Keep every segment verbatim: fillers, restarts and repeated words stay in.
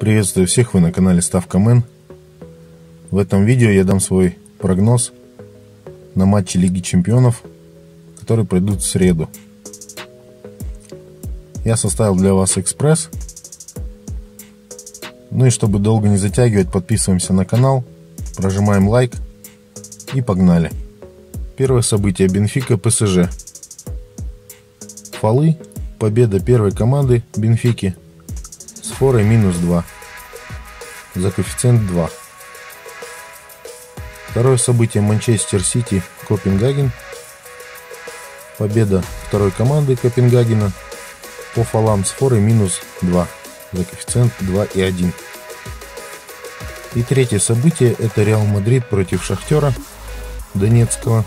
Приветствую всех, вы на канале Ставка Мэн. В этом видео я дам свой прогноз на матчи Лиги Чемпионов, которые пройдут в среду. Я составил для вас экспресс. Ну и чтобы долго не затягивать, подписываемся на канал, прожимаем лайк и погнали. Первое событие: Бенфика П С Ж. Фолы, победа первой команды Бенфики с форой минус два за коэффициент два. Второе событие: Манчестер Сити Копенгаген. Победа второй команды Копенгагена по фолам с форой минус два за коэффициент два и один. И третье событие — это Реал Мадрид против Шахтера Донецкого.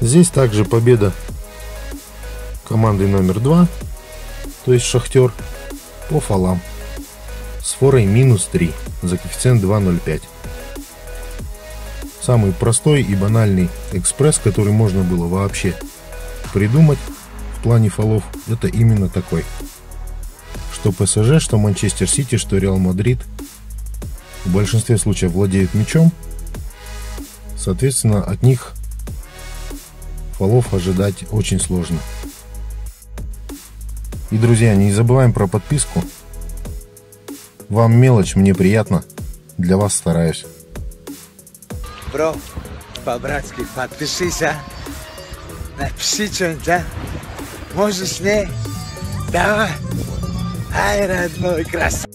Здесь также победа команды номер два, то есть Шахтер, по фолам с форой минус три за коэффициент два ноль пять. Самый простой и банальный экспресс, который можно было вообще придумать в плане фолов, это именно такой. Что П С Ж, что Манчестер Сити, что Реал Мадрид в большинстве случаев владеют мячом, соответственно, от них фолов ожидать очень сложно. И, друзья, не забываем про подписку. Вам мелочь, мне приятно. Для вас стараюсь. Бро, по-братски подпишись, а? Напиши что-нибудь, а? Можешь, не? Давай. Ай, родной, красавец.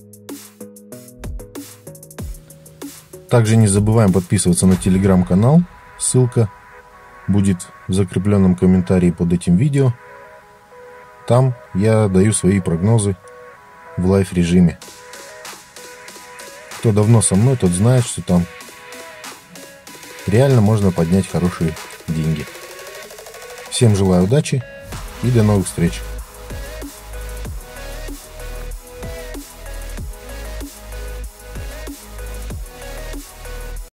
Также не забываем подписываться на телеграм-канал. Ссылка будет в закрепленном комментарии под этим видео. Там я даю свои прогнозы в лайв-режиме. Кто давно со мной, тот знает, что там реально можно поднять хорошие деньги. Всем желаю удачи и до новых встреч!